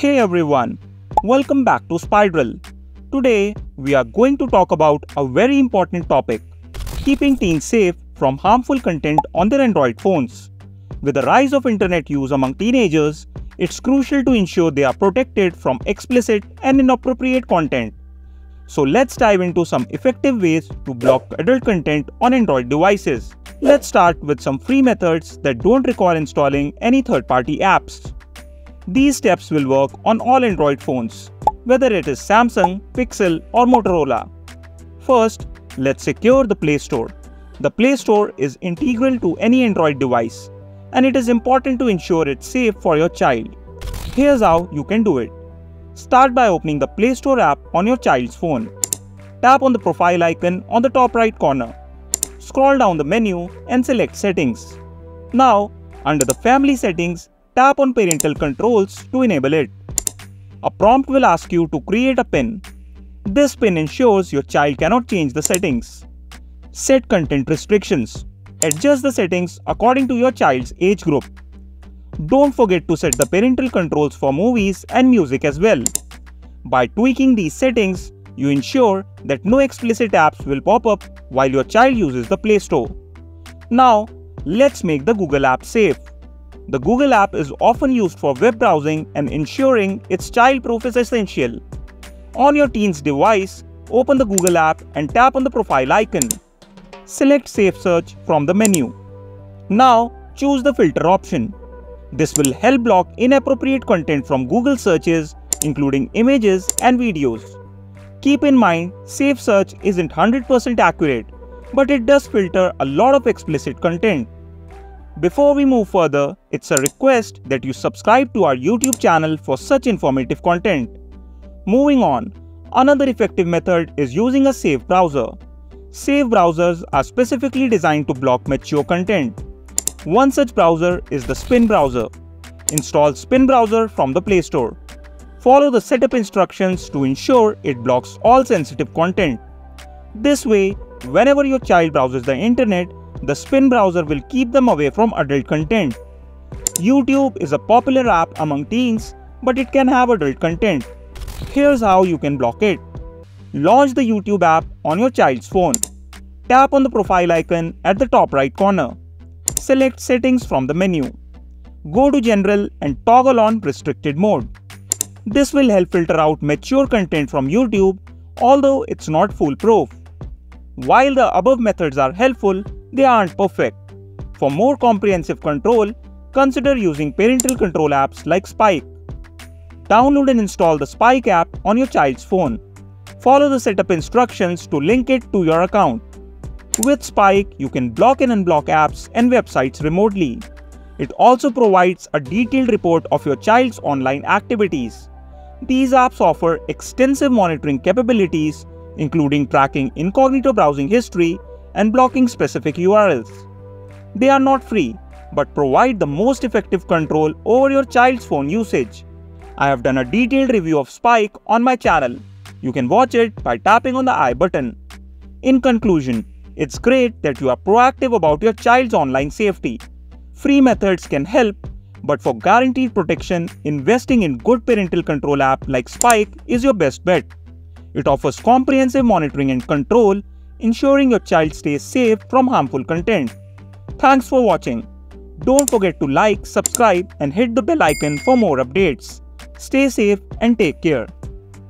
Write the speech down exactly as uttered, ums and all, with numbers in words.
Hey everyone, welcome back to SpyDrill. Today we are going to talk about a very important topic, keeping teens safe from harmful content on their Android phones. With the rise of internet use among teenagers, it's crucial to ensure they are protected from explicit and inappropriate content. So let's dive into some effective ways to block adult content on Android devices. Let's start with some free methods that don't require installing any third-party apps. These steps will work on all Android phones, whether it is Samsung, Pixel or Motorola. First, let's secure the Play Store. The Play Store is integral to any Android device, and it is important to ensure it's safe for your child. Here's how you can do it. Start by opening the Play Store app on your child's phone. Tap on the profile icon on the top right corner. Scroll down the menu and select Settings. Now, under the Family Settings, tap on Parental Controls to enable it. A prompt will ask you to create a pin. This pin ensures your child cannot change the settings. Set content restrictions. Adjust the settings according to your child's age group. Don't forget to set the parental controls for movies and music as well. By tweaking these settings, you ensure that no explicit apps will pop up while your child uses the Play Store. Now, let's make the Google app safe. The Google app is often used for web browsing, and ensuring it's child-proof is essential. On your teen's device, open the Google app and tap on the profile icon. Select Safe Search from the menu. Now, choose the filter option. This will help block inappropriate content from Google searches, including images and videos. Keep in mind, Safe Search isn't one hundred percent accurate, but it does filter a lot of explicit content. Before we move further, it's a request that you subscribe to our YouTube channel for such informative content. Moving on, another effective method is using a safe browser. Safe browsers are specifically designed to block mature content. One such browser is the Spin Browser. Install Spin Browser from the Play Store. Follow the setup instructions to ensure it blocks all sensitive content. This way, whenever your child browses the internet, the Spin Browser will keep them away from adult content. YouTube is a popular app among teens, but it can have adult content. Here's how you can block it. Launch the YouTube app on your child's phone. Tap on the profile icon at the top right corner. Select Settings from the menu. Go to General and toggle on Restricted Mode. This will help filter out mature content from YouTube, although it's not foolproof. While the above methods are helpful, they aren't perfect. For more comprehensive control, consider using parental control apps like Spike. Download and install the Spike app on your child's phone. Follow the setup instructions to link it to your account. With Spike, you can block and unblock apps and websites remotely. It also provides a detailed report of your child's online activities. These apps offer extensive monitoring capabilities, including tracking incognito browsing history and blocking specific U R Ls. They are not free, but provide the most effective control over your child's phone usage. I have done a detailed review of Spike on my channel. You can watch it by tapping on the I button. In conclusion, it's great that you are proactive about your child's online safety. Free methods can help, but for guaranteed protection, investing in good parental control app like Spike is your best bet. It offers comprehensive monitoring and control, ensuring your child stays safe from harmful content. Thanks for watching. Don't forget to like, subscribe, and hit the bell icon for more updates. Stay safe and take care.